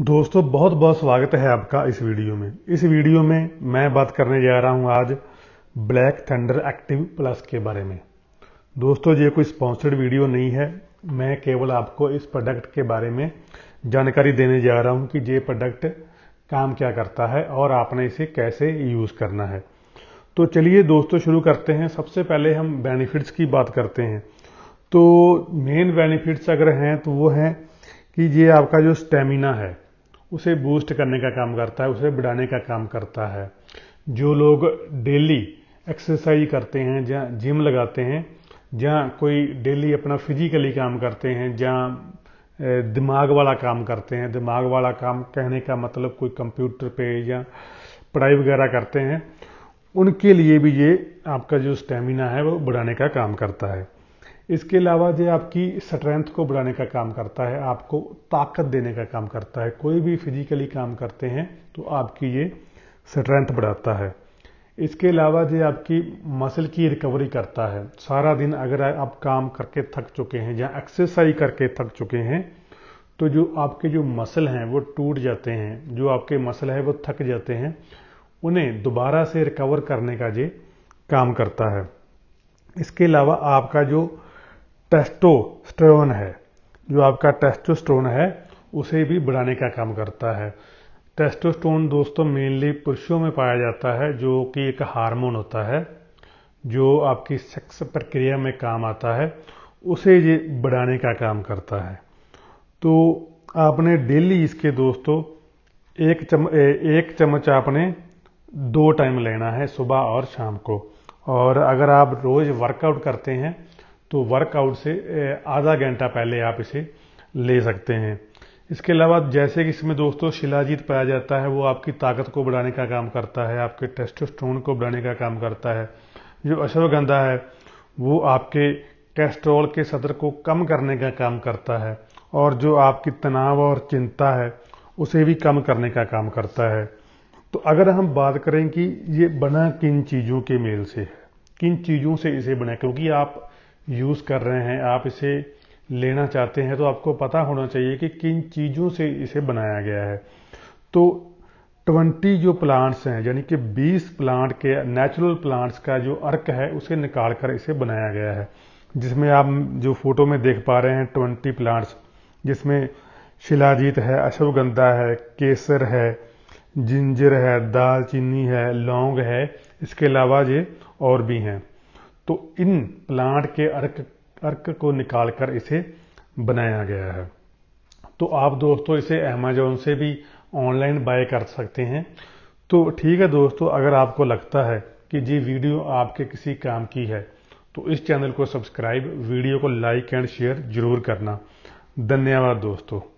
दोस्तों बहुत बहुत स्वागत है आपका इस वीडियो में। मैं बात करने जा रहा हूं आज ब्लैक थंडर एक्टिव प्लस के बारे में। दोस्तों ये कोई स्पॉन्सर्ड वीडियो नहीं है, मैं केवल आपको इस प्रोडक्ट के बारे में जानकारी देने जा रहा हूं कि ये प्रोडक्ट काम क्या करता है और आपने इसे कैसे यूज करना है। तो चलिए दोस्तों शुरू करते हैं। सबसे पहले हम बेनिफिट्स की बात करते हैं। तो मेन बेनिफिट्स अगर हैं तो वो हैं कि ये आपका जो स्टेमिना है उसे बूस्ट करने का काम करता है, उसे बढ़ाने का काम करता है। जो लोग डेली एक्सरसाइज करते हैं, जहाँ जिम लगाते हैं, जहाँ कोई डेली अपना फिजिकली काम करते हैं, जहाँ दिमाग वाला काम करते हैं, दिमाग वाला काम कहने का मतलब कोई कंप्यूटर पे या पढ़ाई वगैरह करते हैं, उनके लिए भी ये आपका जो स्टेमिना है वो बढ़ाने का काम करता है। इसके अलावा ये आपकी स्ट्रेंथ को बढ़ाने का काम करता है, आपको ताकत देने का काम करता है। कोई भी फिजिकली काम करते हैं तो आपकी ये स्ट्रेंथ बढ़ाता है। इसके अलावा ये आपकी मसल की रिकवरी करता है। सारा दिन अगर आप काम करके थक चुके हैं या एक्सरसाइज करके थक चुके हैं तो जो आपके जो मसल हैं वो टूट जाते हैं, जो आपके मसल है वो थक जाते हैं, उन्हें दोबारा से रिकवर करने का ये काम करता है। इसके अलावा आपका जो टेस्टोस्टेरोन है, जो आपका टेस्टोस्टेरोन है उसे भी बढ़ाने का काम करता है। टेस्टोस्टेरोन दोस्तों मेनली पुरुषों में पाया जाता है, जो कि एक हार्मोन होता है जो आपकी सेक्स प्रक्रिया में काम आता है, उसे ये बढ़ाने का काम करता है। तो आपने डेली इसके दोस्तों एक चम्मच आपने 2 टाइम लेना है, सुबह और शाम को। और अगर आप रोज वर्कआउट करते हैं तो वर्कआउट से आधा घंटा पहले आप इसे ले सकते हैं। इसके अलावा जैसे कि इसमें दोस्तों शिलाजीत पाया जाता है, वो आपकी ताकत को बढ़ाने का काम करता है, आपके टेस्टोस्टेरोन को बढ़ाने का काम करता है। जो अश्वगंधा है वो आपके कोलेस्ट्रॉल के सतर को कम करने का काम करता है और जो आपकी तनाव और चिंता है उसे भी कम करने का काम करता है। तो अगर हम बात करें कि ये बना किन चीज़ों के मेल से है, किन चीज़ों से इसे बना, क्योंकि आप यूज़ कर रहे हैं, आप इसे लेना चाहते हैं तो आपको पता होना चाहिए कि किन चीज़ों से इसे बनाया गया है। तो 20 जो प्लांट्स हैं, यानी कि 20 प्लांट के नेचुरल प्लांट्स का जो अर्क है उसे निकाल कर इसे बनाया गया है, जिसमें आप जो फोटो में देख पा रहे हैं 20 प्लांट्स, जिसमें शिलाजीत है, अश्वगंधा है, केसर है, जिंजर है, दालचीनी है, लौंग है, इसके अलावा ये और भी हैं। तो इन प्लांट के अर्क को निकालकर इसे बनाया गया है। तो आप दोस्तों इसे अमेजोन से भी ऑनलाइन बाय कर सकते हैं। तो ठीक है दोस्तों, अगर आपको लगता है कि ये वीडियो आपके किसी काम की है तो इस चैनल को सब्सक्राइब, वीडियो को लाइक एंड शेयर जरूर करना। धन्यवाद दोस्तों।